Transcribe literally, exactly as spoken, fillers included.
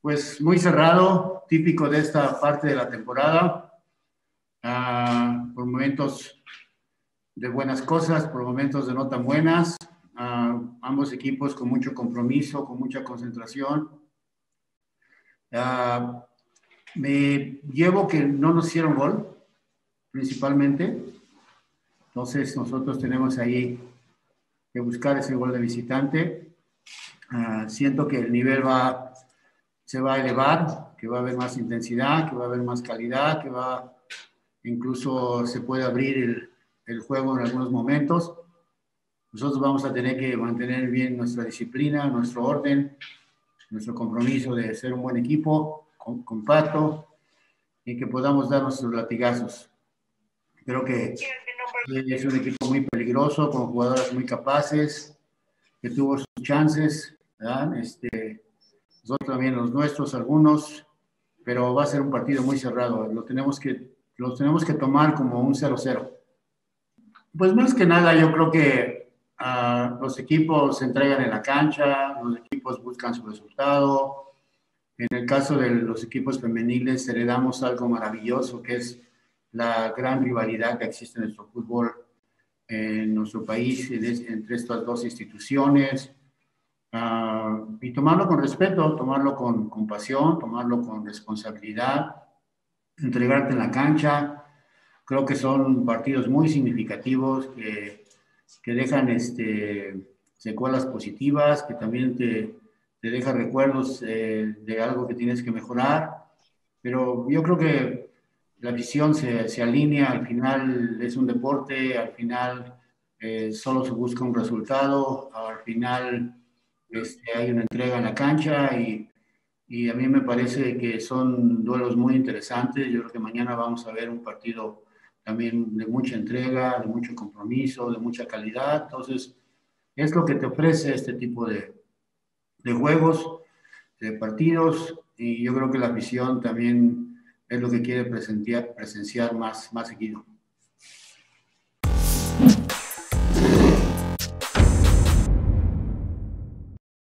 pues muy cerrado, típico de esta parte de la temporada. Uh, por momentos de buenas cosas, por momentos de no tan buenas. Uh, ambos equipos con mucho compromiso, con mucha concentración. Uh, me llevo que no nos hicieron gol, principalmente. Entonces nosotros tenemos ahí que buscar ese gol de visitante. Uh, siento que el nivel va, se va a elevar, que va a haber más intensidad, que va a haber más calidad, que va, incluso se puede abrir el, el juego en algunos momentos. Nosotros vamos a tener que mantener bien nuestra disciplina, nuestro orden, nuestro compromiso de ser un buen equipo, compacto, y que podamos dar nuestros latigazos. Creo que es un equipo muy peligroso, con jugadores muy capaces, que tuvo sus chances, ¿verdad? Este, nosotros también los nuestros, algunos, pero va a ser un partido muy cerrado. Lo tenemos que, los tenemos que tomar como un cero cero. Pues más que nada yo creo que uh, los equipos se entregan en la cancha, los equipos buscan su resultado. En el caso de los equipos femeniles heredamos algo maravilloso que es la gran rivalidad que existe en nuestro fútbol, en nuestro país, entre estas dos instituciones, uh, y tomarlo con respeto, tomarlo con compasión, tomarlo con responsabilidad, entregarte en la cancha. Creo que son partidos muy significativos que, que dejan este, secuelas positivas, que también te, te dejan recuerdos eh, de algo que tienes que mejorar, pero yo creo que la visión se, se alinea, al final es un deporte, al final eh, solo se busca un resultado, al final este, hay una entrega en la cancha y, y a mí me parece que son duelos muy interesantes. Yo creo que mañana vamos a ver un partido también de mucha entrega, de mucho compromiso, de mucha calidad. Entonces es lo que te ofrece este tipo de, de juegos, de partidos, y yo creo que la afición también es lo que quiere presenciar, presenciar más, más seguido.